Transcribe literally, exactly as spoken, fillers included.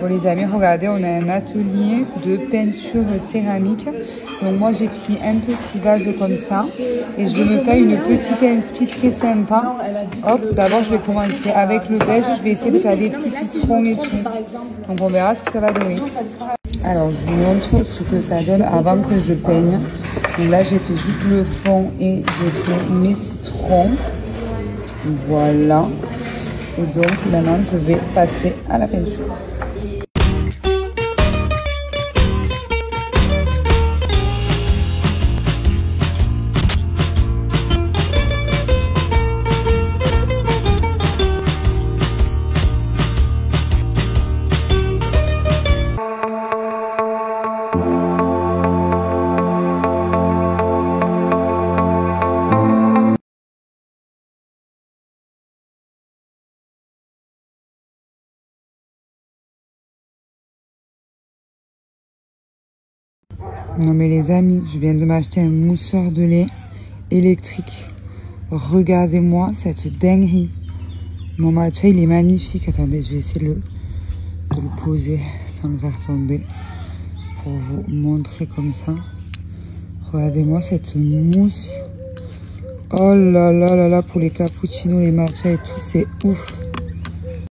Pour les amis, regardez, on a un atelier de peinture céramique. Donc moi, j'ai pris un petit vase comme ça et je vais me faire une petite inspi très sympa. Hop, d'abord, je vais commencer avec le beige. Je vais essayer de faire des petits citrons et tout. Donc on verra ce que ça va donner. Alors, je vous montre ce que ça donne avant que je peigne. Donc là, j'ai fait juste le fond et j'ai fait mes citrons. Voilà. Et donc, maintenant, je vais passer à la peinture. Non mais les amis, je viens de m'acheter un mousseur de lait électrique. Regardez-moi cette dinguerie. Mon matcha, il est magnifique. Attendez, je vais essayer de le, de le poser sans le faire tomber pour vous montrer comme ça. Regardez-moi cette mousse. Oh là là là là, pour les cappuccinos, les matcha et tout, c'est ouf.